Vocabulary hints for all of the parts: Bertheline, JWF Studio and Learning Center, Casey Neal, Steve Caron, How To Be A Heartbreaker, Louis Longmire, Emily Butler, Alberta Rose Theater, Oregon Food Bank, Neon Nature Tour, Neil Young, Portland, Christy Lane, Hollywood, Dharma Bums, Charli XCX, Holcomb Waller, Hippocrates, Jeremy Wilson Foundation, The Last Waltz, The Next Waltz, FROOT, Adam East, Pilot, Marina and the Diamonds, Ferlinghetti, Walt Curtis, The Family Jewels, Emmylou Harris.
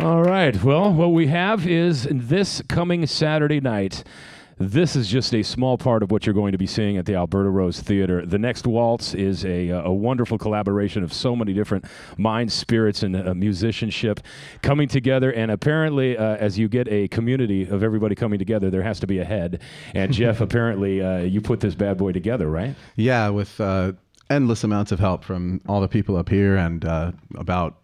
All right. Well, what we have is this coming Saturday night. This is just a small part of what you're going to be seeing at the Alberta Rose Theater. The Next Waltz is a wonderful collaboration of so many different minds, spirits, and musicianship coming together. And apparently, as you get a community of everybody coming together, there has to be a head. And Jeff, apparently, you put this bad boy together, right? Yeah, with endless amounts of help from all the people up here and about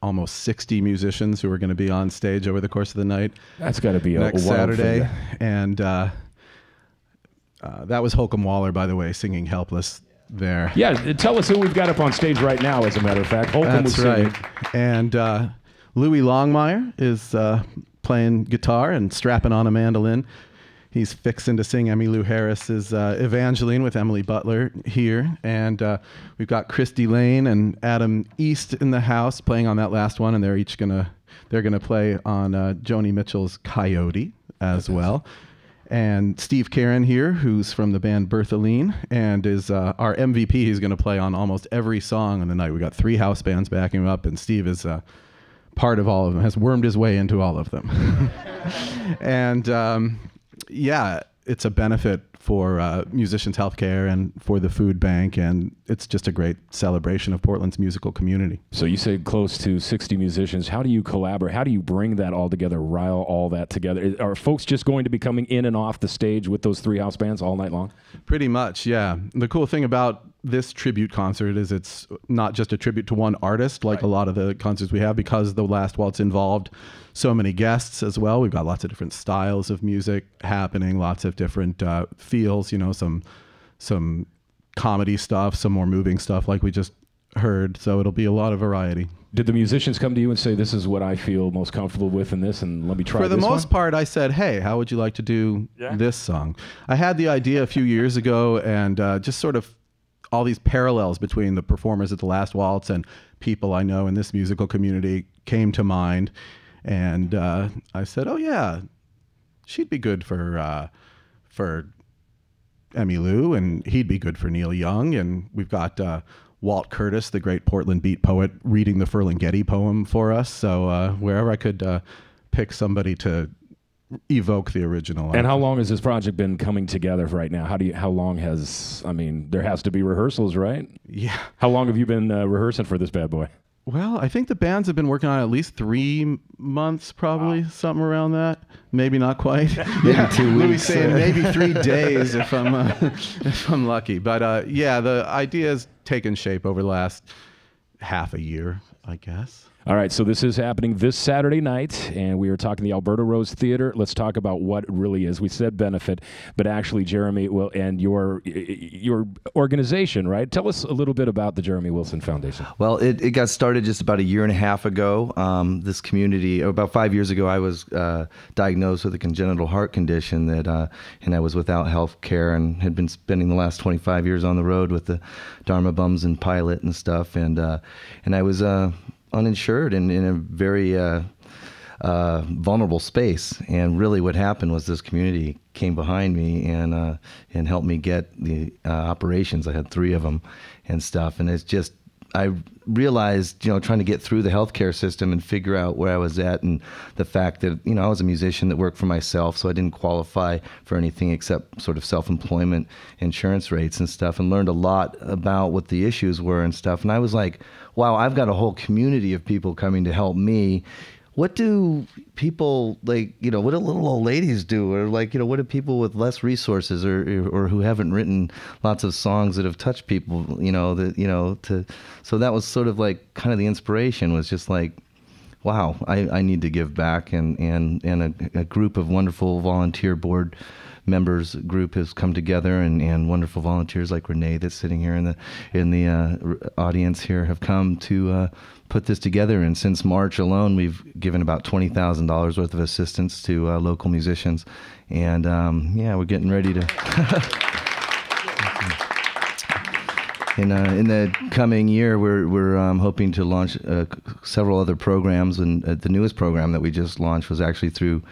almost 60 musicians who are going to be on stage over the course of the night. That's got to be next Saturday. And that was Holcomb Waller, by the way, singing Helpless there. Yeah, tell us who we've got up on stage right now, as a matter of fact. Holcomb was singing. That's right. And Louis Longmire is playing guitar and strapping on a mandolin. He's fixing to sing Emmylou Harris's Evangeline with Emily Butler here. And we've got Christy Lane and Adam East in the house playing on that last one. And they're each gonna play on Joni Mitchell's Coyote as well. And Steve Caron here, who's from the band Bertheline and is our MVP. He's gonna play on almost every song on the night. We've got 3 house bands backing him up, and Steve is part of all of them, has wormed his way into all of them. And yeah, it's a benefit for Musicians Healthcare and for the food bank, and it's just a great celebration of Portland's musical community. So you say close to 60 musicians. How do you collaborate? How do you bring that all together, rile all that together? Are folks just going to be coming in and off the stage with those 3 house bands all night long? Pretty much, yeah. The cool thing about this tribute concert is it's not just a tribute to one artist like a lot of the concerts we have, because The Last Waltz involved so many guests as well. We've got lots of different styles of music happening, lots of different feels, you know, some comedy stuff, some more moving stuff like we just heard. So it'll be a lot of variety. Did the musicians come to you and say, this is what I feel most comfortable with in this, and let me try this one? For the most part, I said, hey, how would you like to do this song? I had the idea a few years ago, and just sort of all these parallels between the performers at The Last Waltz and people I know in this musical community came to mind. And I said, oh yeah, she'd be good for Emmylou, and he'd be good for Neil Young. And we've got Walt Curtis, the great Portland beat poet, reading the Ferlinghetti poem for us. So wherever I could pick somebody to evoke the original. And how long has this project been coming together right now? How long has, I mean, there has to be rehearsals, right? Yeah. How long have you been rehearsing for this bad boy? Well, I think the bands have been working on it at least 3 months, probably, something around that. Maybe not quite. Maybe 2 weeks. Louis saying maybe 3 days if I'm lucky. But yeah, the idea's taken shape over the last half a year, I guess. All right, so this is happening this Saturday night, and we are talking the Alberta Rose Theater. Let's talk about what it really is. We said benefit, but actually, Jeremy, well, and your organization, right? Tell us a little bit about the Jeremy Wilson Foundation. Well, it got started just about 1.5 years ago. This community, about 5 years ago, I was diagnosed with a congenital heart condition that, and I was without health care and had been spending the last 25 years on the road with the Dharma Bums and Pilot and stuff, and I was uninsured and in a very vulnerable space. And really what happened was this community came behind me and helped me get the operations. I had 3 of them and stuff. And it's just, I realized, you know, trying to get through the healthcare system and figure out where I was at, and the fact that, you know, I was a musician that worked for myself, so I didn't qualify for anything except sort of self-employment insurance rates and stuff, and learned a lot about what the issues were and stuff. And I was like, wow, I've got a whole community of people coming to help me. What do people, like, you know, what do little old ladies do? Or, like, you know, what do people with less resources or who haven't written lots of songs that have touched people, you know, that, you know, to, so that was sort of like kind of the inspiration, was just like, wow, I need to give back. And a group of wonderful volunteer board members group has come together, and wonderful volunteers like Renee that's sitting here in the audience here have come to put this together. And since March alone, we've given about $20,000 worth of assistance to local musicians. And yeah, we're getting ready to. In the coming year, we're hoping to launch several other programs, and the newest program that we just launched was actually through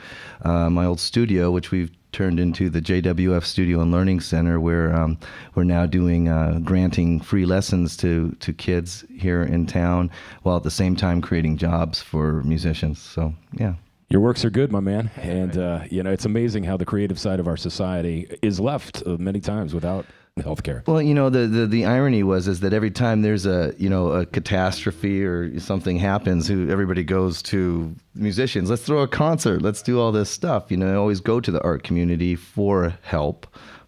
my old studio, which we've turned into the JWF Studio and Learning Center, where we're now doing granting free lessons to kids here in town, while at the same time creating jobs for musicians. So yeah. Your works are good, my man, and you know, it's amazing how the creative side of our society is left many times without healthcare. Well, you know, the irony is that every time there's a, you know, a catastrophe or something happens, everybody goes to musicians. Let's throw a concert. Let's do all this stuff. You know, I always go to the art community for help.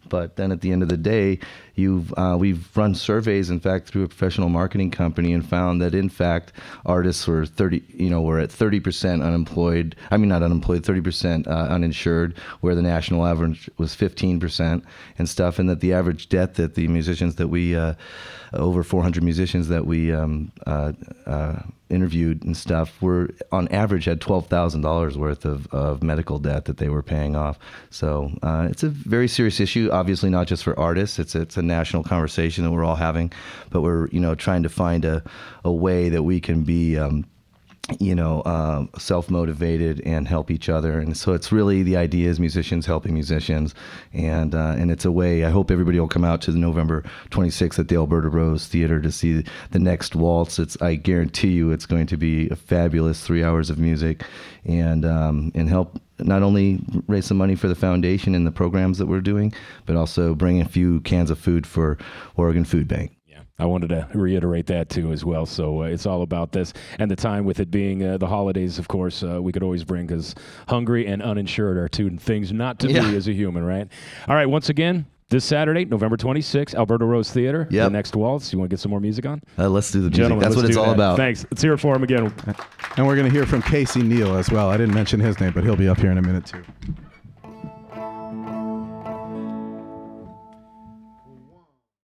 But then at the end of the day, we've run surveys, in fact, through a professional marketing company, and found that, in fact, artists were 30% unemployed. I mean, not unemployed, 30% uninsured, where the national average was 15% and stuff. And that the average debt that the musicians that we, over 400 musicians that we interviewed and stuff, were on average had $12,000 worth of medical debt that they were paying off. So it's a very serious issue, obviously, not just for artists. It's a national conversation that we're all having, but we're, you know, trying to find a way that we can be you know, self-motivated and help each other. And so it's really, the idea is musicians helping musicians. And it's a way, I hope everybody will come out to the November 26th at the Alberta Rose Theater to see The Next Waltz. I guarantee you it's going to be a fabulous 3 hours of music, and help not only raise some money for the foundation and the programs that we're doing, but also bring a few cans of food for Oregon Food Bank. I wanted to reiterate that, too, as well. So it's all about this. And the time, with it being the holidays, of course, we could always bring, because hungry and uninsured are two things not to be as a human, right? All right, once again, this Saturday, November 26th, Alberta Rose Theater, The Next Waltz. You want to get some more music on? Let's do the music. Gentlemen, that's what it's all about. Thanks. Let's hear it for him again. And we're going to hear from Casey Neal as well. I didn't mention his name, but he'll be up here in a minute, too.